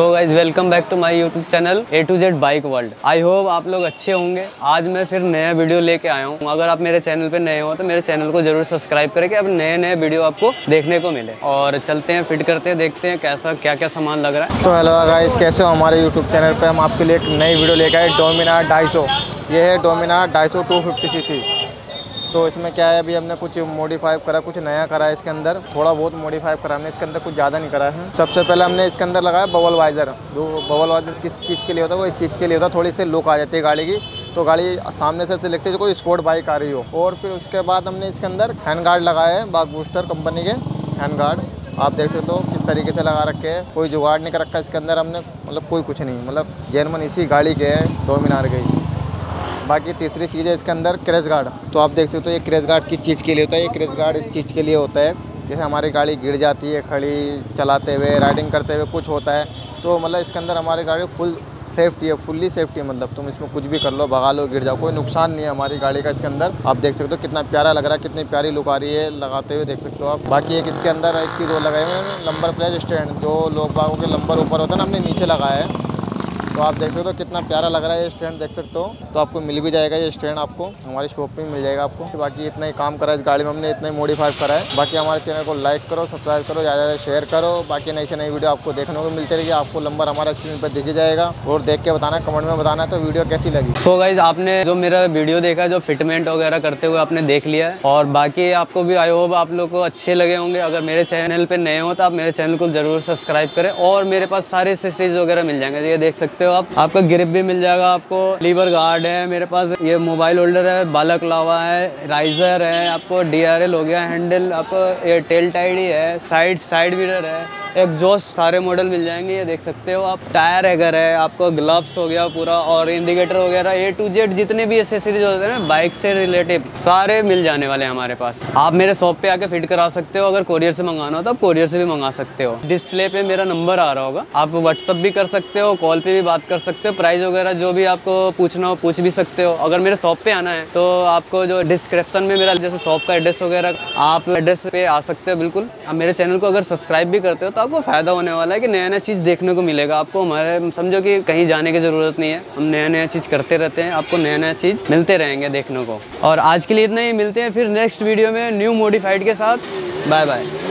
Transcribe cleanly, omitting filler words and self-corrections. So guys welcome back to my YouTube channel A2Z bike world. I hope आप लोग अच्छे होंगे। आज मैं फिर नया वीडियो लेके आया हूँ। अगर आप मेरे चैनल पे नए हो तो मेरे चैनल को जरूर सब्सक्राइब करके अब नए नए वीडियो आपको देखने को मिले। और चलते हैं, फिट करते हैं, देखते हैं कैसा क्या सामान लग रहा है। तो हेलो गाइज, कैसे हो? हमारे यूट्यूब चैनल पर हम आपके लिए एक नई वीडियो लेके आए, डोमिनार 250। ये है डोमिनार 250 250 सीसी। तो इसमें क्या है, अभी हमने कुछ मॉडिफाई करा, कुछ नया करा है इसके अंदर, थोड़ा बहुत मॉडिफाई करा हमने इसके अंदर, कुछ ज़्यादा नहीं करा है। सबसे पहले हमने इसके अंदर लगाया बबल वाइजर। जो बबल वाइजर किस चीज़ के लिए होता है, वो इस चीज़ के लिए होता है, थोड़ी सी लुक आ जाती है गाड़ी की, तो गाड़ी सामने से लगती है जो कोई स्पोर्ट बाइक आ रही हो। और फिर उसके बाद हमने इसके अंदर हैंड गार्ड लगाए हैं, बागबूस्टर कंपनी के हैंड गार्ड। आप देख सकते हो किस तरीके से लगा रखे हैं, कोई जुगाड़ नहीं कर रखा इसके अंदर हमने, मतलब कोई कुछ नहीं, मतलब जर्मन इसी गाड़ी के है, डोमिनार गई। बाकी तीसरी चीज़ है इसके अंदर क्रैश गार्ड। तो आप देख सकते हो ये क्रैश गार्ड किस चीज़ के लिए होता है, ये क्रैश गार्ड इस चीज़ के लिए होता है जैसे हमारी गाड़ी गिर जाती है खड़ी चलाते हुए, राइडिंग करते हुए कुछ होता है, तो मतलब इसके अंदर हमारी गाड़ी फुल सेफ्टी है, फुल्ली सेफ्टी है। मतलब तुम इसमें कुछ भी कर लो, भगा लो, गिर जाओ, कोई नुकसान नहीं है हमारी गाड़ी का। इसके अंदर आप देख सकते हो कितना प्यारा लग रहा है, कितनी प्यारी लुक आ रही है लगाते हुए, देख सकते हो आप। बाकी एक इसके अंदर एक चीज़ वो लगाए हुए हैं, नंबर प्लेट स्टैंड। जो लोग बागों के नंबर ऊपर होता है ना, हमने नीचे लगाया है। तो आप देख सकते हो कितना प्यारा लग रहा है ये स्टैंड, देख सकते हो। तो आपको मिल भी जाएगा ये स्टैंड, आपको हमारी शॉप पे मिल जाएगा आपको। बाकी इतना ही काम करा है इस गाड़ी में हमने, इतना ही मॉडिफाई करा है। बाकी हमारे चैनल को लाइक करो, सब्सक्राइब करो, ज़्यादा ज़्यादा शेयर करो। बाकी नई से नई वीडियो आपको देखने को मिलती रहेगी। आपको नंबर हमारा स्क्रीन पर दिख जाएगा, और देख के बताना, कमेंट में बताना तो वीडियो कैसी लगी। सो गाइज, आपने जो मेरा वीडियो देखा, जो फिटमेंट वगैरह करते हुए आपने देख लिया है, और बाकी आपको भी आई होप आप लोग को अच्छे लगे होंगे। अगर मेरे चैनल पर नए हो तो आप मेरे चैनल को जरूर सब्सक्राइब करें। और मेरे पास सारे एक्सेसरीज वगैरह मिल जाएंगे, ये देख सकते हो आप। आपका ग्रिप भी मिल जाएगा आपको, लीवर गार्ड है मेरे पास, ये मोबाइल होल्डर है, बालकलावा है, राइजर है, आपको DRL हो गया, हैंडल आपको, ये टेल टाइड ही है, साइड मिरर है, एग्जॉस्ट, सारे मॉडल मिल जाएंगे, ये देख सकते हो आप। टायर अगर है आपको, ग्लव्स हो गया पूरा, और इंडिकेटर वगैरह, A to Z जितने भी एक्सेसरीज होते हैं ना बाइक से रिलेटेड, सारे मिल जाने वाले हैं हमारे पास। आप मेरे शॉप पे आके फिट करा सकते हो। अगर कोरियर से मंगाना हो तो आप कोरियर से भी मंगा सकते हो। डिस्प्ले पे मेरा नंबर आ रहा होगा, आप व्हाट्सअप भी कर सकते हो, कॉल पे भी बात कर सकते हो। प्राइस वगैरह जो भी आपको पूछना हो पूछ भी सकते हो। अगर मेरे शॉप पे आना है तो आपको जो डिस्क्रिप्शन में मेरा जैसे शॉप का एड्रेस वगैरह, आप एड्रेस पे आ सकते हो बिल्कुल। आप मेरे चैनल को अगर सब्सक्राइब भी करते हो तो आपको फ़ायदा होने वाला है कि नया नया चीज़ देखने को मिलेगा आपको। हमारे समझो कि कहीं जाने की ज़रूरत नहीं है, हम नया नया चीज़ करते रहते हैं, आपको नया नया चीज़ मिलते रहेंगे देखने को। और आज के लिए इतना ही, मिलते हैं फिर नेक्स्ट वीडियो में न्यू मॉडिफाइड के साथ। Bye bye.